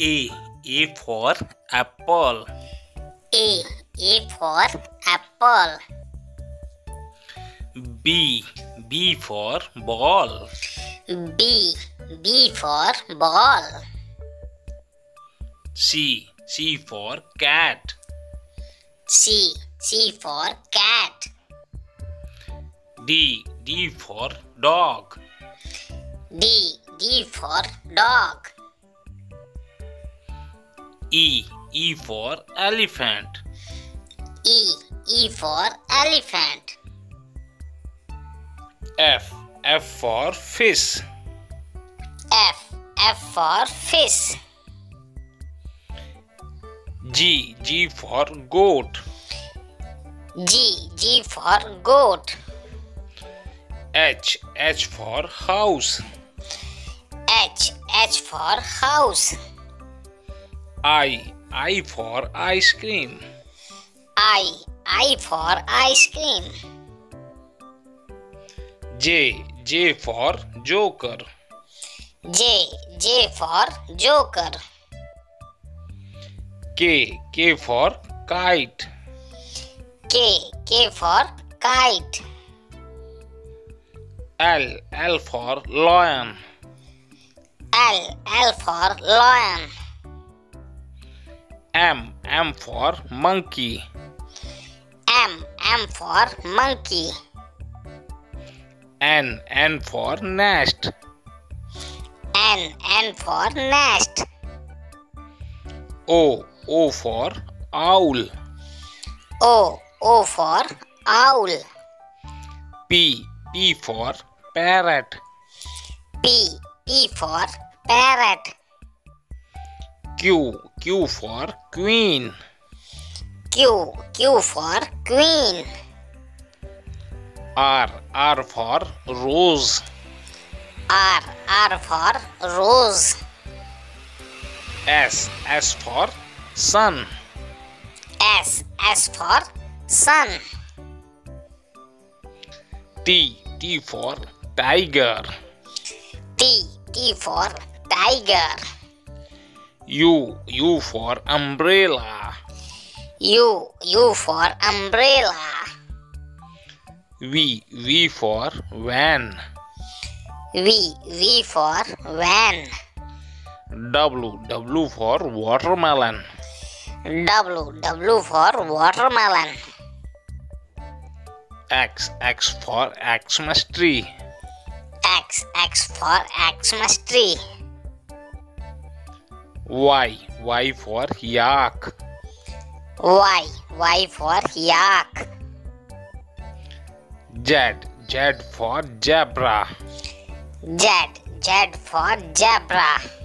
A. A for apple. A. A for apple. B. B for ball. B. B for ball. C. C for cat. C. C for cat. D. D for dog. D. D for dog. E. E for elephant. E. E for elephant. F. F for fish. F. F for fish. G. G for goat. G. G for goat. H. H for house. H. H for house. I. I for ice cream. I. I for ice cream. J. J for joker. J. J for joker. K. K for kite. K. K for kite. L. L for lion. L. L for lion. M. M for monkey. M. M for monkey. N. N for nest. N. N for nest. O. O for owl. O. O for owl. P. P for parrot. P. P for parrot. Q. Q for queen. Q. Q for queen. R. R for rose. R. R for rose. S. S for sun. S. S for sun. T. T for tiger. T. T for tiger. U. U for umbrella. U. U for umbrella. V. V for van. V. V for van. W. W for watermelon. W. W for watermelon. X. X for Xmas tree. X. X for Xmas tree. Y. Y for yak. Y. Y for yak. Z. Z for zebra. Z. Z for zebra.